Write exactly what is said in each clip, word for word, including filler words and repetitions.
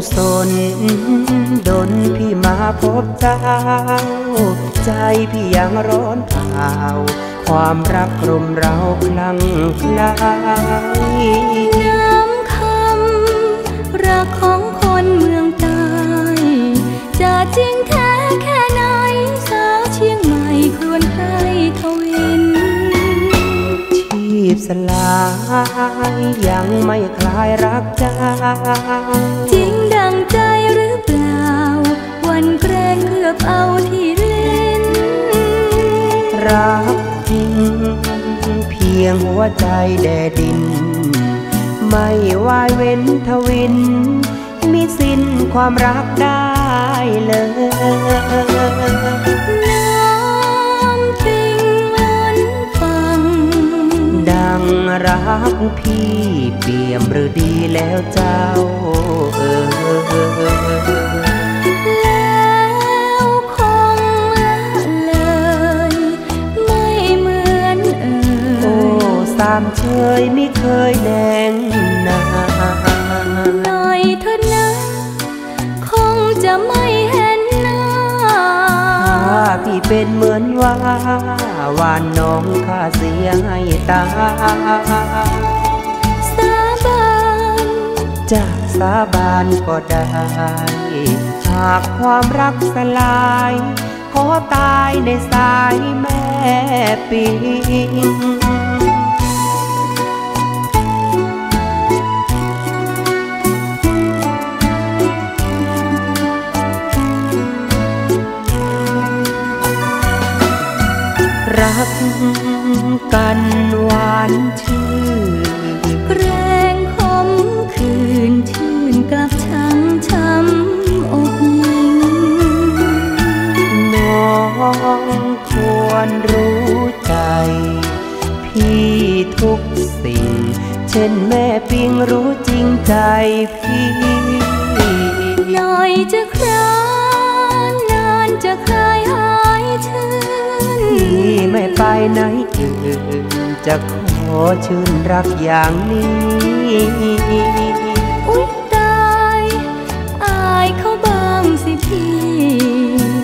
กุศลดลพี่มาพบเจ้าใจพี่ยังร้อนเผาความรักกลุ่มเราคลั่งไคล้น้ำคำรักของคนเมืองใต้จะจริงแท้แค่ไหนสาวเชียงใหม่ครวญไพร่ทวินชีพสลายยังไม่คลายรักเจ้าจริงดังใจหรือเปล่าวันแกรงเลือบเอาที่ลิ้นรักจริงเพียงหัวใจแดดินไม่วายเว้นทวินมิสิ้นความรักได้เลยน้ำปิงล้นฟังดังรักพี่เปี่ยมหรือดีแล้วเจ้าเออตามเชยไม่เคยแดงนานหน่อยเธอนะคงจะไม่เห็นหน้าพี่เป็นเหมือนว่าวันน้องข้าเสียให้ตาสาบานจะสาบานก็ได้หากความรักสลายขอตายในสายแม่ปิงรักกันหวานชื่นแรงคมคืนชื่นกับช้ำช้ำอกยิ่งน้องควรรู้ใจพี่ทุกสิ่งเช่นแม่ปิงรู้จริงใจพี่หน่อยจะคลานนานจะคลายหายชื่นพี่ไม่ไปไหนอื่นจะขอชื่นรักอย่างนี้อุ๊ยตายอายเขาบ้างสิพี่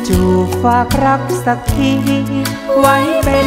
จูบฝากรักสักทีไว้เป็น